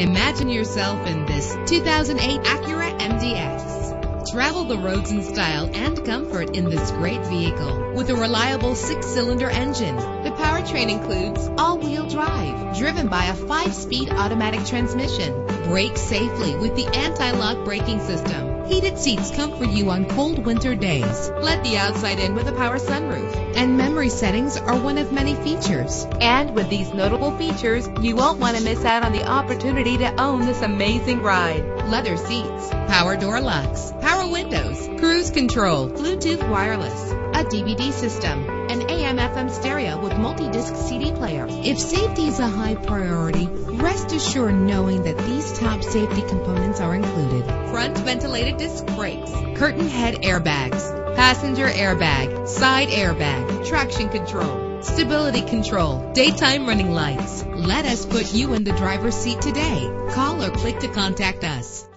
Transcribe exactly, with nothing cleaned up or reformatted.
Imagine yourself in this two thousand eight Acura M D X. Travel the roads in style and comfort in this great vehicle. With a reliable six-cylinder engine, the powertrain includes all-wheel drive, driven by a five-speed automatic transmission. Brake safely with the anti-lock braking system. Heated seats comfort you on cold winter days. Let the outside in with a power sunroof. And memory settings are one of many features. And with these notable features, you won't want to miss out on the opportunity to own this amazing ride. Leather seats, power door locks, power windows, cruise control, Bluetooth wireless, a D V D system, an A M F M stereo with multi-disc C D player. If safety is a high priority, rest assured knowing that these top safety components are included. Front ventilated disc brakes, curtain head airbags, passenger airbag, side airbag, traction control, stability control, daytime running lights. Let us put you in the driver's seat today. Call or click to contact us.